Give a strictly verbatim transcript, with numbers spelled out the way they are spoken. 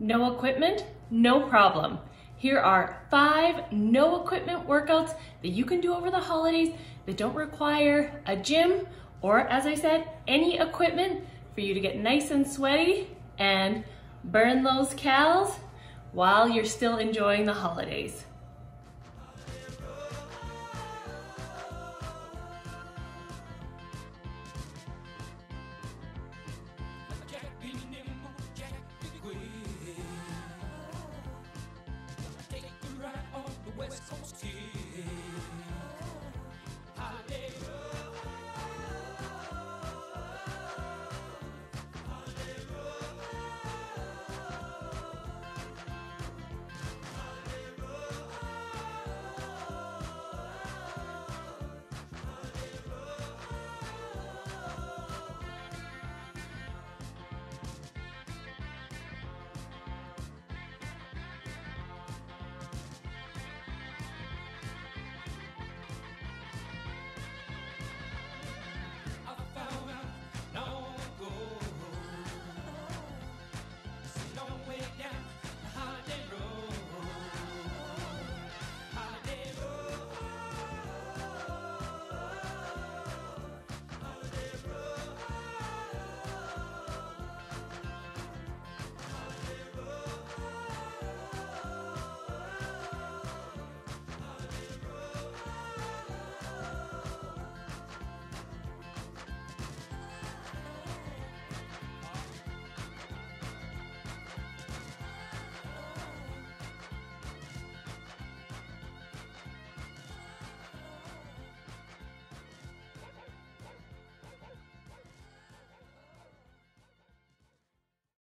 No equipment? No problem. Here are five no equipment workouts that you can do over the holidays that don't require a gym or, as I said, any equipment for you to get nice and sweaty and burn those calories while you're still enjoying the holidays.